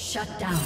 Shut down.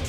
Red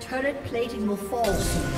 Turret plating will fall soon.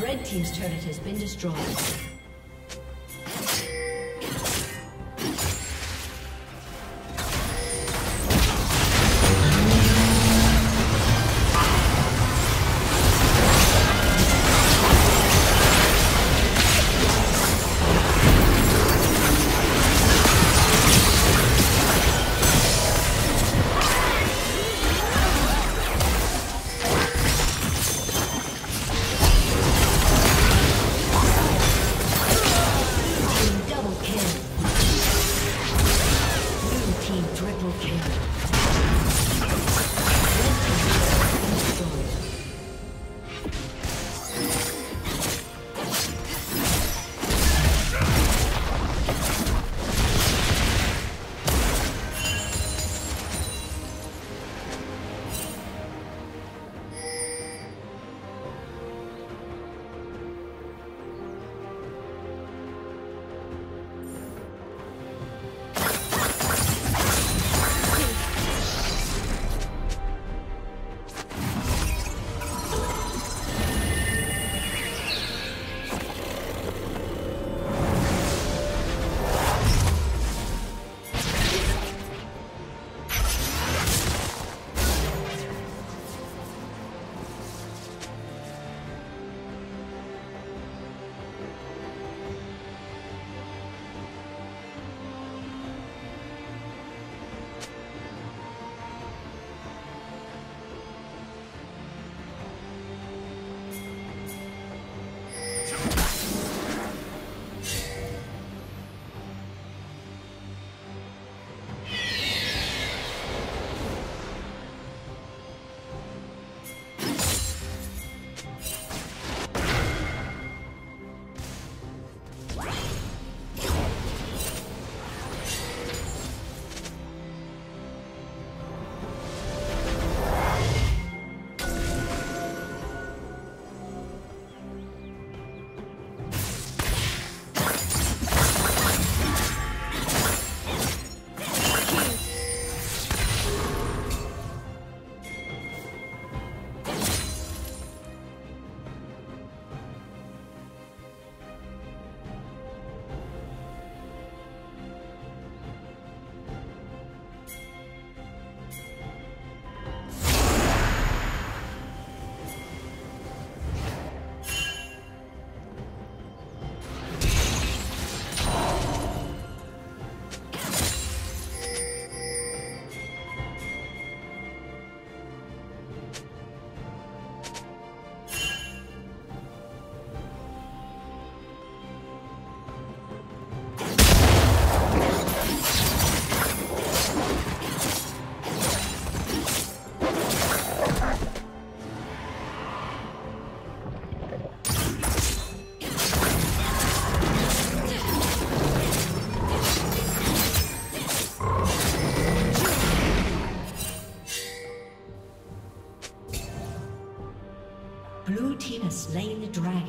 Red team's turret has been destroyed.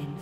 Dragon.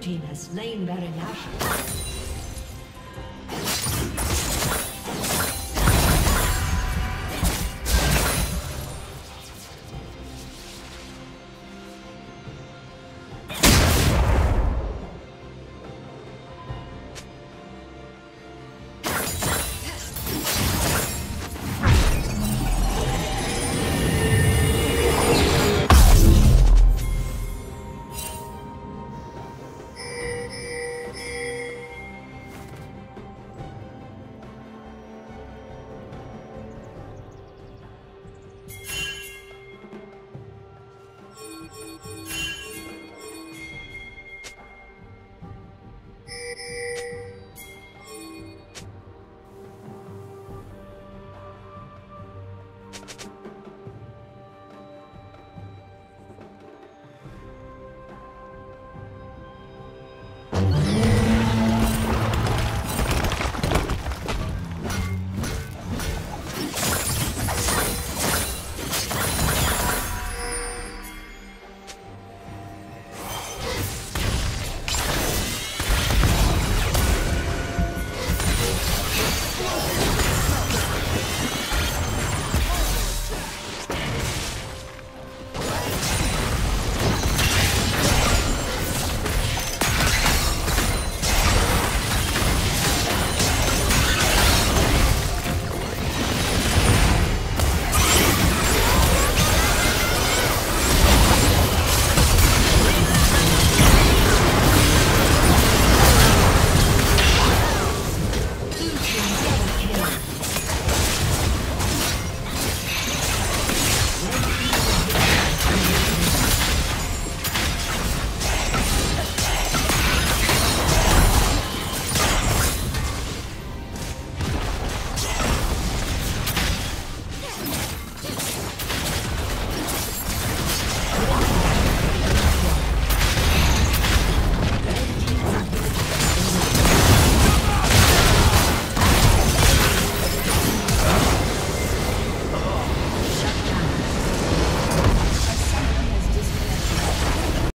Blue team has slain Baron Nashor.